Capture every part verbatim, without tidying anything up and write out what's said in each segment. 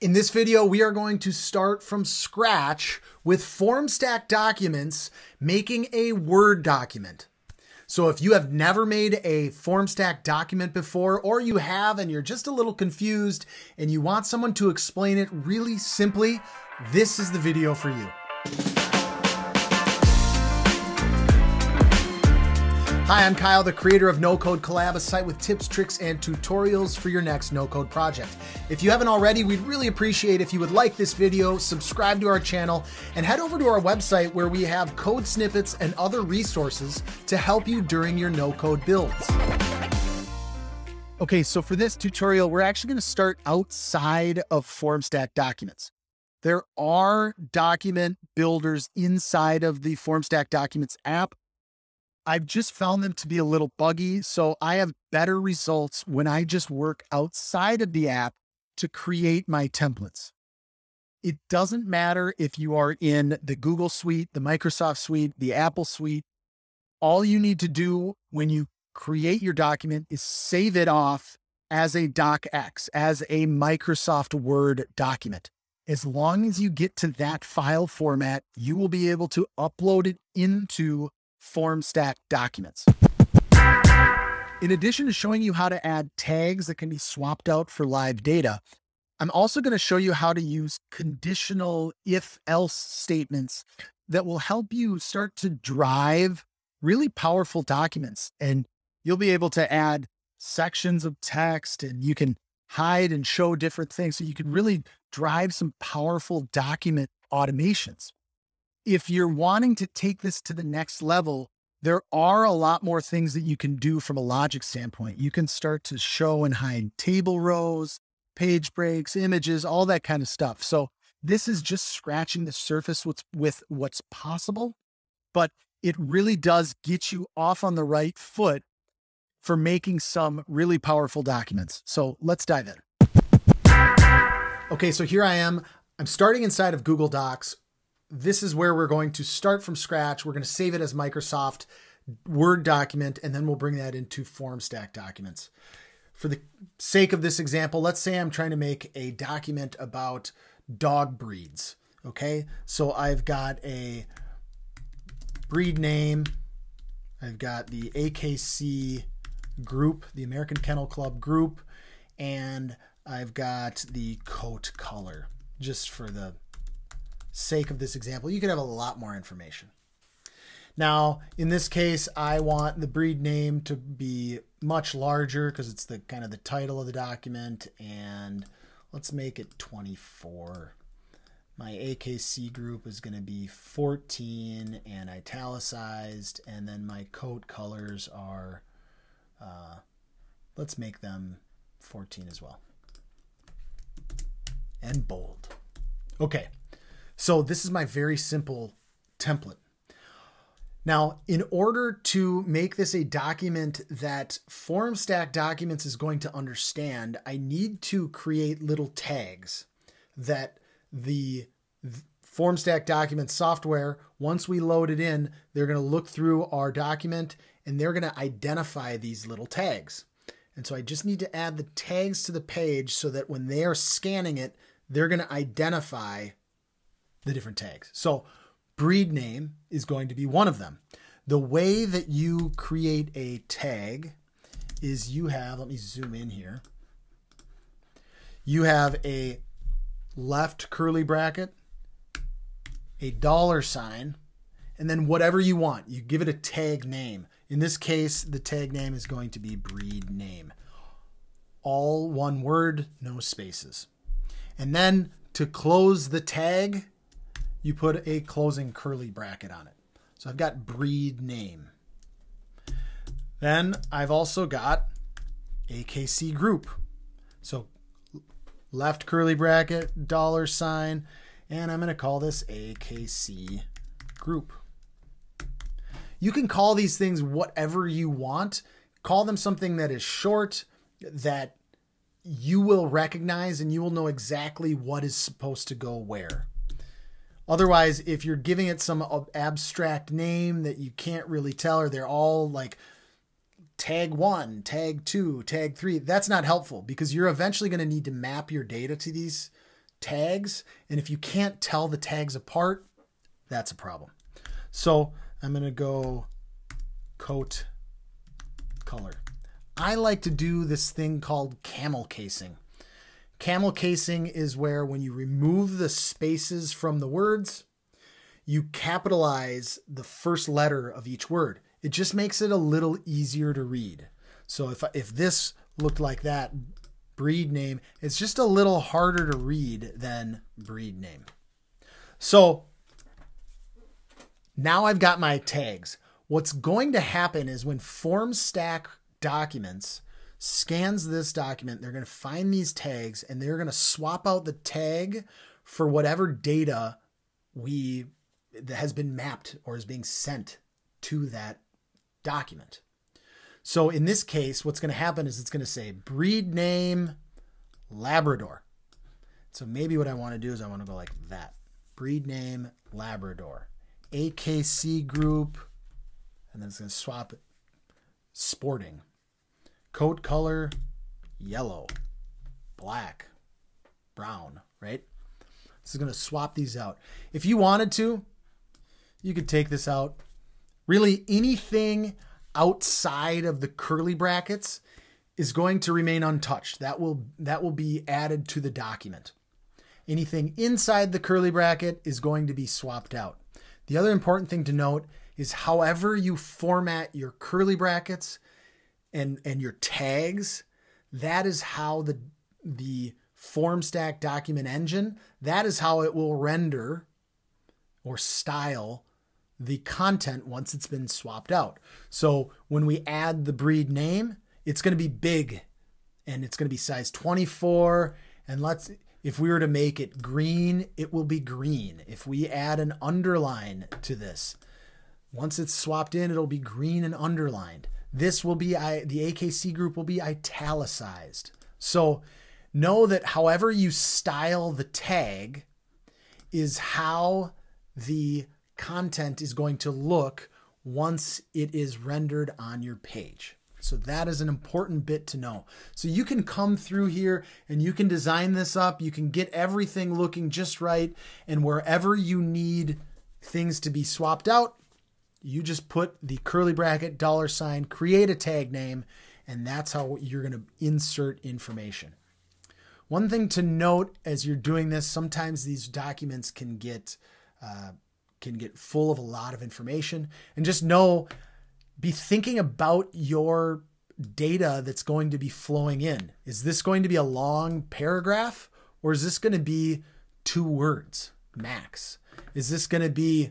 In this video, we are going to start from scratch with Formstack Documents, making a Word document. So if you have never made a Formstack document before, or you have and you're just a little confused and you want someone to explain it really simply, this is the video for you. Hi, I'm Kyle, the creator of No-Code Collab, a site with tips, tricks, and tutorials for your next no-code project. If you haven't already, we'd really appreciate if you would like this video, subscribe to our channel, and head over to our website where we have code snippets and other resources to help you during your no-code builds. Okay, so for this tutorial, we're actually going to start outside of Formstack Documents. There are document builders inside of the Formstack Documents app. I've just found them to be a little buggy, so I have better results when I just work outside of the app to create my templates. It doesn't matter if you are in the Google Suite, the Microsoft Suite, the Apple Suite. All you need to do when you create your document is save it off as a docx, as a Microsoft Word document. As long as you get to that file format, you will be able to upload it into Formstack Documents. In addition to showing you how to add tags that can be swapped out for live data, I'm also going to show you how to use conditional if-else statements that will help you start to drive really powerful documents. And you'll be able to add sections of text, and you can hide and show different things. So you can really drive some powerful document automations. If you're wanting to take this to the next level, there are a lot more things that you can do from a logic standpoint. You can start to show and hide table rows, page breaks, images, all that kind of stuff. So this is just scratching the surface with, with what's possible, but it really does get you off on the right foot for making some really powerful documents. So let's dive in. Okay, so here I am. I'm starting inside of Google Docs. This is where we're going to start from scratch. We're going to save it as Microsoft Word document, and then we'll bring that into Formstack Documents. For the sake of this example, let's say I'm trying to make a document about dog breeds. Okay, so I've got a breed name. I've got the A K C group, the American Kennel Club group, and I've got the coat color, just for the sake of this example. You could have a lot more information. Now, in this case, I want the breed name to be much larger because it's the kind of the title of the document, and let's make it twenty-four. My A K C group is going to be fourteen and italicized, and then my coat colors are, uh, let's make them fourteen as well, and bold. Okay. So this is my very simple template. Now, in order to make this a document that Formstack Documents is going to understand, I need to create little tags that the Formstack Documents software, once we load it in, they're going to look through our document and they're going to identify these little tags. And so I just need to add the tags to the page so that when they are scanning it, they're going to identify the different tags. So breed name is going to be one of them. The way that you create a tag is you have, let me zoom in here. You have a left curly bracket, a dollar sign, and then whatever you want. You give it a tag name. In this case, the tag name is going to be breed name. All one word, no spaces. And then to close the tag, you put a closing curly bracket on it. So I've got breed name. Then I've also got A K C group. So left curly bracket, dollar sign, and I'm going to call this A K C group. You can call these things whatever you want. Call them something that is short, that you will recognize, and you will know exactly what is supposed to go where. Otherwise, if you're giving it some abstract name that you can't really tell, or they're all like tag one, tag two, tag three, that's not helpful because you're eventually going to need to map your data to these tags. And if you can't tell the tags apart, that's a problem. So I'm going to go coat color. I like to do this thing called camel casing. Camel casing is where when you remove the spaces from the words, you capitalize the first letter of each word. It just makes it a little easier to read. So if, if this looked like that, breed name, it's just a little harder to read than breed name. So now I've got my tags. What's going to happen is when Formstack Documents scans this document, they're going to find these tags and they're going to swap out the tag for whatever data we that has been mapped or is being sent to that document. So in this case, what's going to happen is it's going to say breed name Labrador. So maybe what I want to do is I want to go like that. Breed name Labrador. A K C group. And then it's going to swap it. Sporting. Coat color, yellow, black, brown, right? This is going to swap these out. If you wanted to, you could take this out. Really, anything outside of the curly brackets is going to remain untouched. That will, that will be added to the document. Anything inside the curly bracket is going to be swapped out. The other important thing to note is however you format your curly brackets and, and your tags, that is how the, the Formstack document engine, that is how it will render or style the content once it's been swapped out. So when we add the breed name, it's going to be big and it's going to be size twenty-four. And let's, if we were to make it green, it will be green. If we add an underline to this, once it's swapped in, it'll be green and underlined. This will be, I, the A K C group will be italicized. So know that however you style the tag is how the content is going to look once it is rendered on your page. So that is an important bit to know. So you can come through here and you can design this up. You can get everything looking just right. And wherever you need things to be swapped out, you just put the curly bracket, dollar sign, create a tag name, and that's how you're going to insert information. One thing to note as you're doing this, sometimes these documents can get uh, can get full of a lot of information, and just know, be thinking about your data that's going to be flowing in. Is this going to be a long paragraph, or is this going to be two words max? Is this going to be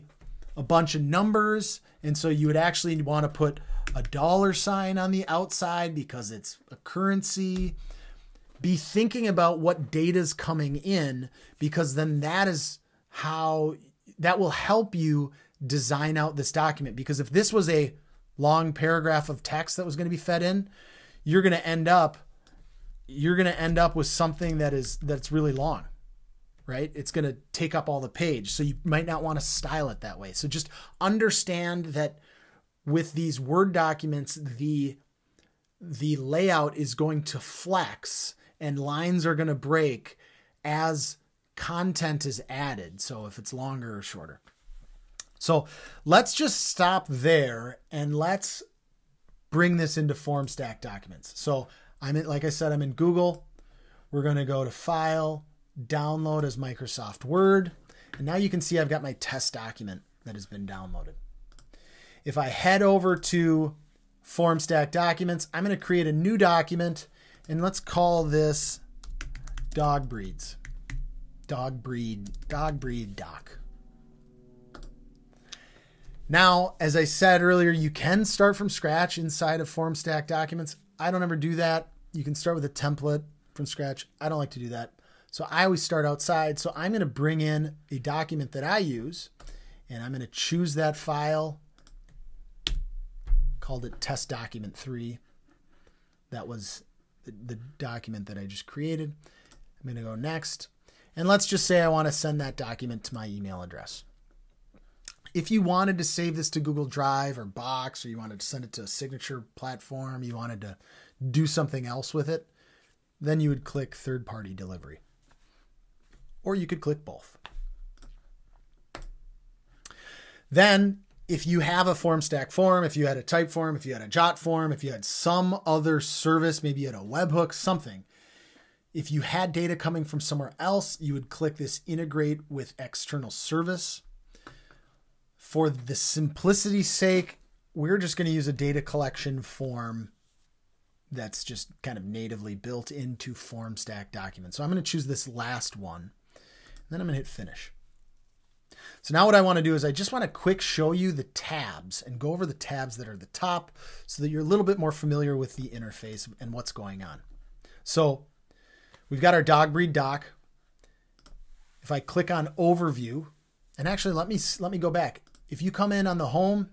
a bunch of numbers? And so you would actually want to put a dollar sign on the outside because it's a currency. Be thinking about what data is coming in, because then that is how, that will help you design out this document. Because if this was a long paragraph of text that was going to be fed in, you're going to end up, you're going to end up with something that is, that's really long. Right? It's going to take up all the page. So you might not want to style it that way. So just understand that with these Word documents, the, the layout is going to flex and lines are going to break as content is added. So if it's longer or shorter. So let's just stop there and let's bring this into Formstack Documents. So I'm in, like I said, I'm in Google. We're going to go to File, Download as Microsoft Word. And now you can see I've got my test document that has been downloaded. If I head over to Formstack Documents, I'm going to create a new document and let's call this Dog Breeds. Dog breed, dog breed doc. Now, as I said earlier, you can start from scratch inside of Formstack Documents. I don't ever do that. You can start with a template from scratch. I don't like to do that. So I always start outside. So I'm going to bring in a document that I use and I'm going to choose that file, called it test document three. That was the, the document that I just created. I'm going to go next. And let's just say I want to send that document to my email address. If you wanted to save this to Google Drive or Box, or you wanted to send it to a signature platform, you wanted to do something else with it, then you would click third-party delivery. or you could click both. Then, if you have a Formstack form, if you had a Typeform, if you had a Jotform, if you had some other service, maybe you had a webhook, something. If you had data coming from somewhere else, you would click this integrate with external service. For the simplicity's sake, we're just going to use a data collection form that's just kind of natively built into Formstack Documents. So I'm going to choose this last one, and then I'm going to hit finish. So now what I want to do is I just want to quick show you the tabs and go over the tabs that are at the top so that you're a little bit more familiar with the interface and what's going on. So we've got our dog breed doc. If I click on overview, and actually let me, let me go back. If you come in on the home,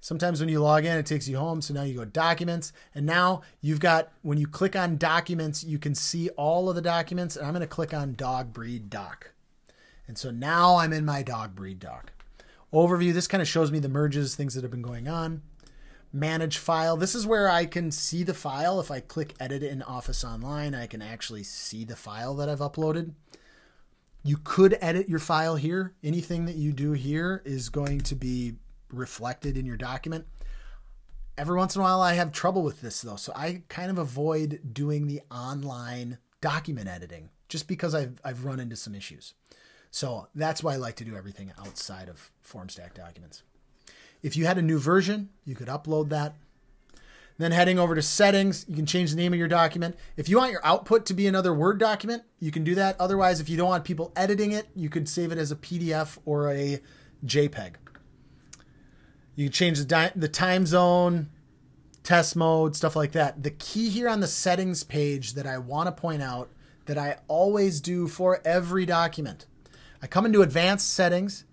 sometimes when you log in, it takes you home. So now you go documents, and now you've got, when you click on documents, you can see all of the documents, and I'm going to click on dog breed doc. And so now I'm in my dog breed doc. Overview, this kind of shows me the merges, things that have been going on. Manage file, this is where I can see the file. If I click edit in Office Online, I can actually see the file that I've uploaded. You could edit your file here. Anything that you do here is going to be reflected in your document. Every once in a while I have trouble with this though, so I kind of avoid doing the online document editing just because I've, I've run into some issues. So that's why I like to do everything outside of Formstack Documents. If you had a new version, you could upload that. Then heading over to settings, you can change the name of your document. If you want your output to be another Word document, you can do that. Otherwise, if you don't want people editing it, you could save it as a P D F or a JPEG. You can change the, the time zone, test mode, stuff like that. The key here on the settings page that I want to point out that I always do for every document, I come into advanced settings,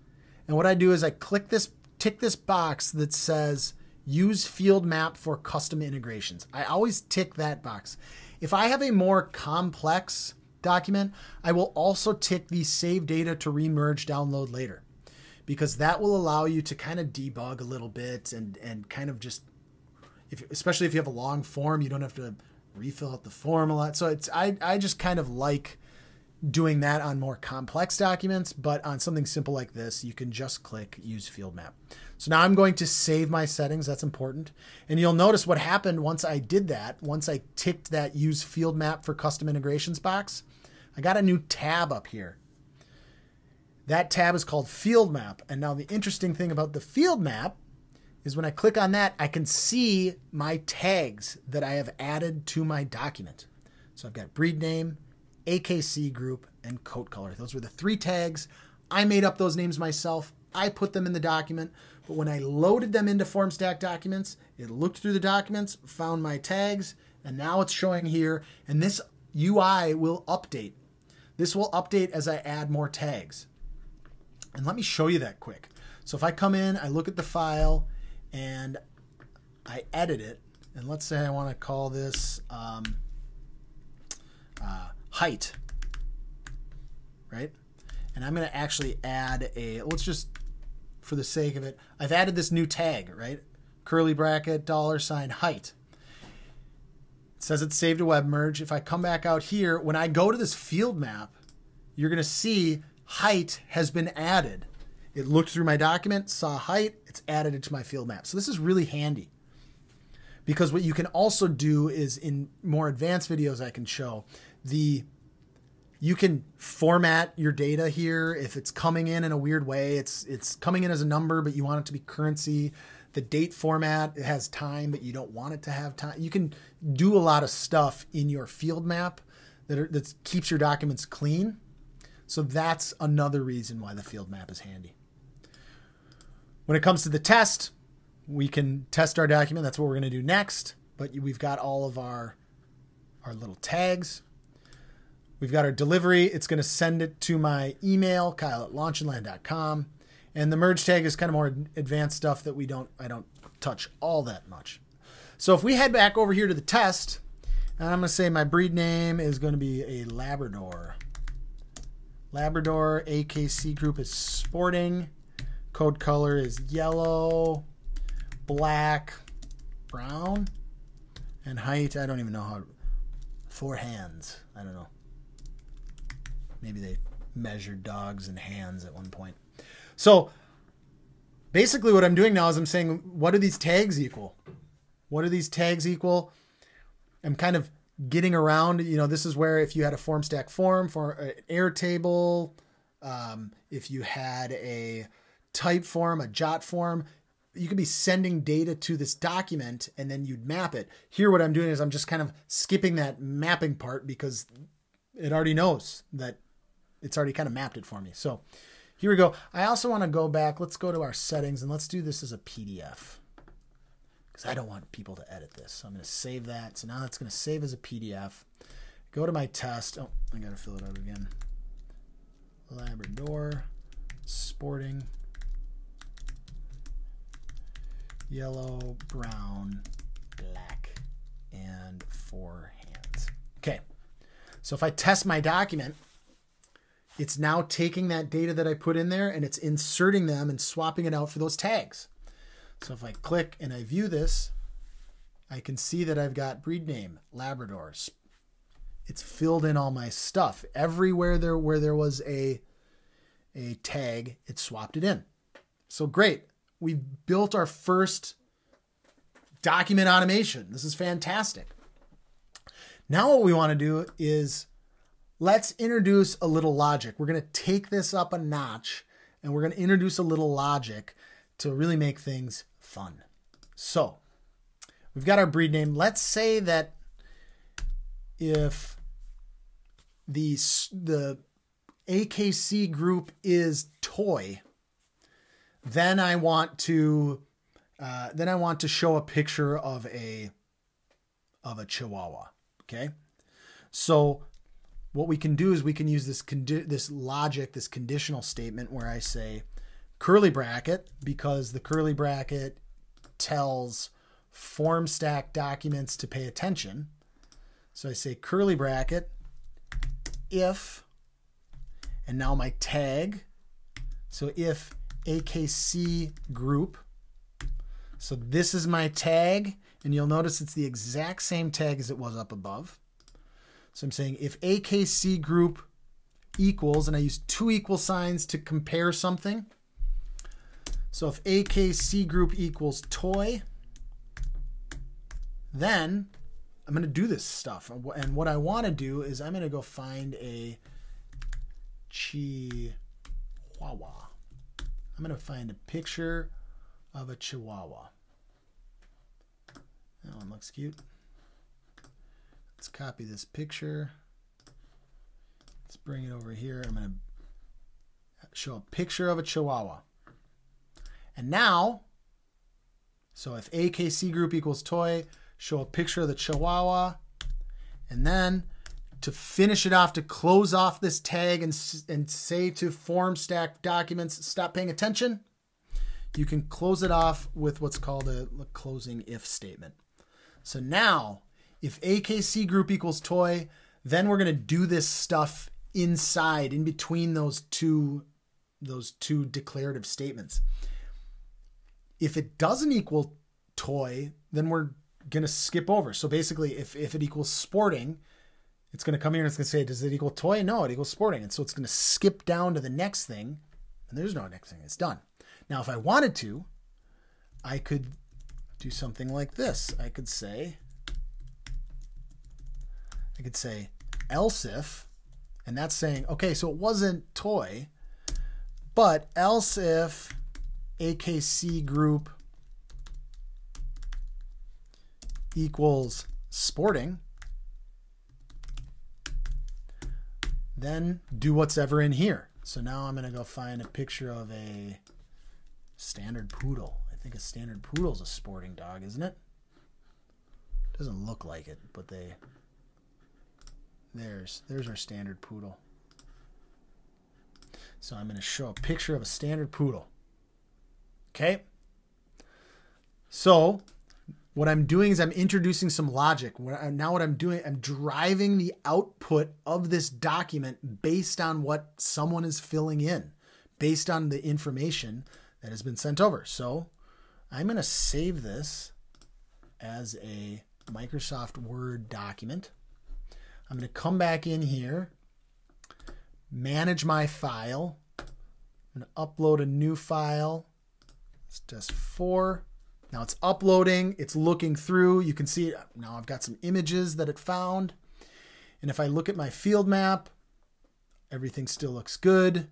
and what I do is I click this, tick this box that says use field map for custom integrations. I always tick that box. If I have a more complex document, I will also tick the save data to remerge download later, because that will allow you to kind of debug a little bit and, and kind of just, if, especially if you have a long form, you don't have to refill out the form a lot. So it's, I, I just kind of like doing that on more complex documents, but on something simple like this, you can just click use field map. So now I'm going to save my settings. That's important. And you'll notice what happened once I did that. Once I ticked that use field map for custom integrations box, I got a new tab up here. That tab is called field map. And now the interesting thing about the field map is when I click on that, I can see my tags that I have added to my document. So I've got breed name, A K C group, and coat color. Those were the three tags. I made up those names myself. I put them in the document, but when I loaded them into Formstack Documents, it looked through the documents, found my tags, and now it's showing here, and this U I will update. This will update as I add more tags. And let me show you that quick. So if I come in, I look at the file, and I edit it, and let's say I want to call this um, uh, height, right? And I'm going to actually add a, let's just, for the sake of it, I've added this new tag, right? Curly bracket, dollar sign, height. It says it's saved to web merge. If I come back out here, when I go to this field map, you're going to see height has been added. It looked through my document, saw height, it's added it to my field map. So this is really handy, because what you can also do is, in more advanced videos I can show, The, you can format your data here. If it's coming in in a weird way, it's, it's coming in as a number, but you want it to be currency. The date format, it has time, but you don't want it to have time. You can do a lot of stuff in your field map that, are, that keeps your documents clean. So that's another reason why the field map is handy. When it comes to the test, we can test our document. That's what we're going to do next. But we've got all of our, our little tags. We've got our delivery. It's going to send it to my email, Kyle at launch and land dot com. And the merge tag is kind of more advanced stuff that we don't, I don't touch all that much. So if we head back over here to the test, and I'm going to say my breed name is going to be a Labrador. Labrador, A K C group is sporting. Code color is yellow, black, brown. And height, I don't even know how, four hands, I don't know. Maybe they measured dogs and hands at one point. So basically what I'm doing now is I'm saying, what do these tags equal? What do these tags equal? I'm kind of getting around, you know, this is where if you had a Formstack form for an Airtable, um, if you had a Typeform, a Jotform, you could be sending data to this document and then you'd map it. Here, what I'm doing is I'm just kind of skipping that mapping part because it already knows that it's already kind of mapped it for me. So here we go. I also want to go back. Let's go to our settings and let's do this as a P D F because I don't want people to edit this. So I'm going to save that. So now that's going to save as a P D F. Go to my test. Oh, I got to fill it out again. Labrador, sporting, yellow, brown, black, and four hands. Okay. So if I test my document, it's now taking that data that I put in there and it's inserting them and swapping it out for those tags. So if I click and I view this, I can see that I've got breed name, Labradors. It's filled in all my stuff. Everywhere there where there was a, a tag, it swapped it in. So great. We've built our first document automation. This is fantastic. Now what we want to do is let's introduce a little logic. We're going to take this up a notch and we're going to introduce a little logic to really make things fun. So we've got our breed name. Let's say that if the, the A K C group is toy, then I want to uh, then I want to show a picture of a of a Chihuahua. Okay, so what we can do is we can use this condi this logic, this conditional statement where I say curly bracket, because the curly bracket tells Formstack documents to pay attention. So I say curly bracket if, and now my tag. So if A K C group. So this is my tag, and you'll notice it's the exact same tag as it was up above. So I'm saying if A K C group equals, and I use two equal signs to compare something. So if A K C group equals toy, then I'm going to do this stuff. And what I want to do is I'm going to go find a Chihuahua. I'm going to find a picture of a Chihuahua. That one looks cute. Let's copy this picture. Let's bring it over here. I'm going to show a picture of a Chihuahua. And now, so if A K C group equals toy, show a picture of the Chihuahua. And then to finish it off, to close off this tag and, and say to Formstack documents, stop paying attention, you can close it off with what's called a closing if statement. So now, if A K C group equals toy, then we're going to do this stuff inside, in between those two, those two declarative statements. If it doesn't equal toy, then we're going to skip over. So basically, if, if it equals sporting, it's going to come here and it's going to say, does it equal toy? No, it equals sporting. And so it's going to skip down to the next thing. And there's no next thing. It's done. Now, if I wanted to, I could do something like this. I could say, I could say else if, and that's saying, okay, so it wasn't toy, but else if A K C group equals sporting, then do what's ever in here. So now I'm going to go find a picture of a standard poodle. I think a standard poodle is a sporting dog, isn't it? Doesn't look like it, but they, there's, there's our standard poodle. So I'm going to show a picture of a standard poodle. Okay. So what I'm doing is I'm introducing some logic. What I, now what I'm doing, I'm driving the output of this document based on what someone is filling in, based on the information that has been sent over. So I'm going to save this as a Microsoft Word document. I'm going to come back in here, manage my file. I'm going to upload a new file. It's just four. Now it's uploading. It's looking through. You can see now I've got some images that it found. And if I look at my field map, everything still looks good.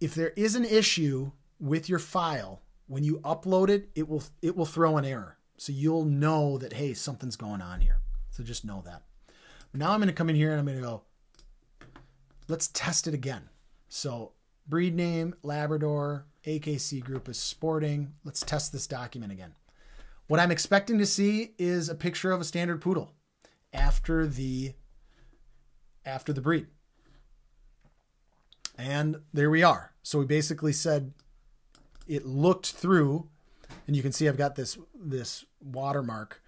If there is an issue with your file, when you upload it, it will, it will throw an error. So you'll know that, hey, something's going on here. So just know that. Now I'm going to come in here and I'm going to go, let's test it again. So breed name, Labrador, A K C group is sporting. Let's test this document again. What I'm expecting to see is a picture of a standard poodle after the, after the breed. And there we are. So we basically said it looked through, and you can see I've got this, this watermark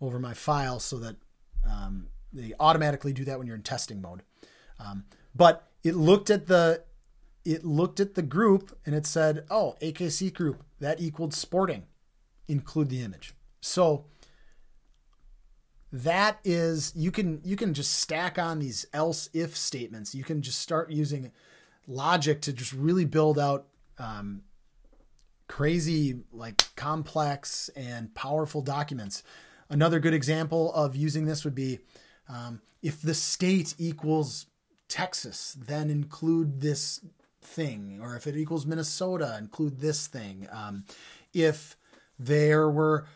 over my file so that um, they automatically do that when you're in testing mode. Um, but it looked at the, it looked at the group and it said, oh, A K C group, that equaled sporting, include the image. So that is, you can, you can just stack on these else if statements. You can just start using logic to just really build out um, crazy, like complex and powerful documents. Another good example of using this would be um, if the state equals Texas, then include this thing, or if it equals Minnesota, include this thing. Um, if there were,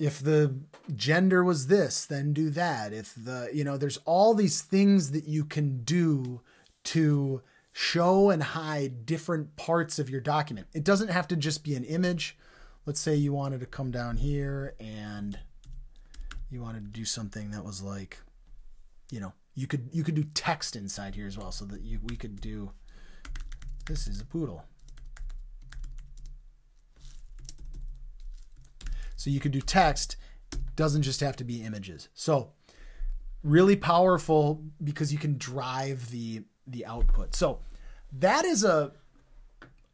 if the gender was this, then do that. If the, you know, there's all these things that you can do to show and hide different parts of your document. It doesn't have to just be an image. Let's say you wanted to come down here and you wanted to do something that was like, you know, you could, you could do text inside here as well, so that you, we could do, this is a poodle. So you could do text, doesn't just have to be images. So really powerful because you can drive the, the output. So that is a,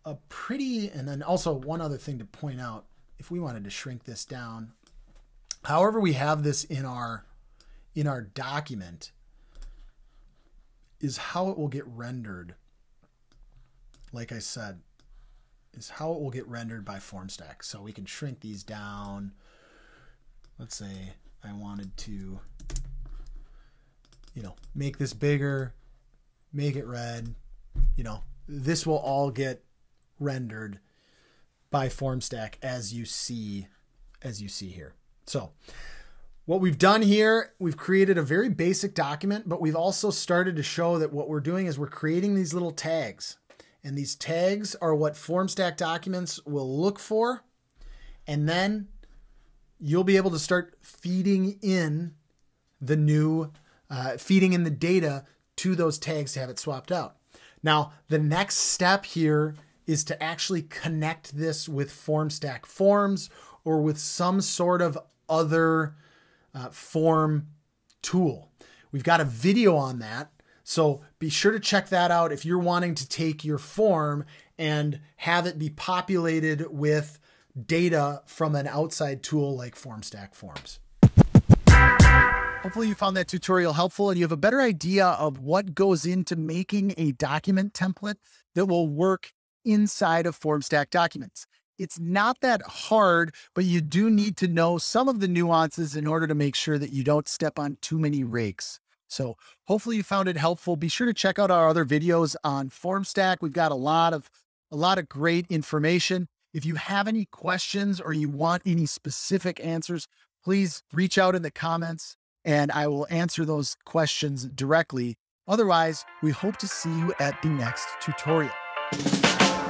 a pretty, and then also one other thing to point out, if we wanted to shrink this down, however we have this in our, in our document is how it will get rendered. Like I said, is how it will get rendered by Formstack. So we can shrink these down. Let's say I wanted to, you know, make this bigger, make it red, you know, this will all get rendered by Formstack as you see, as you see here. So what we've done here, we've created a very basic document, but we've also started to show that what we're doing is we're creating these little tags, and these tags are what Formstack documents will look for. And then you'll be able to start feeding in the new, uh, feeding in the data to those tags to have it swapped out. Now, the next step here is to actually connect this with Formstack Forms or with some sort of other uh, form tool. We've got a video on that, so be sure to check that out if you're wanting to take your form and have it be populated with data from an outside tool like Formstack Forms. Hopefully you found that tutorial helpful and you have a better idea of what goes into making a document template that will work inside of Formstack Documents. It's not that hard, but you do need to know some of the nuances in order to make sure that you don't step on too many rakes. So hopefully you found it helpful. Be sure to check out our other videos on Formstack. We've got a lot of, a lot of great information. If you have any questions or you want any specific answers, please reach out in the comments, and I will answer those questions directly. Otherwise, we hope to see you at the next tutorial.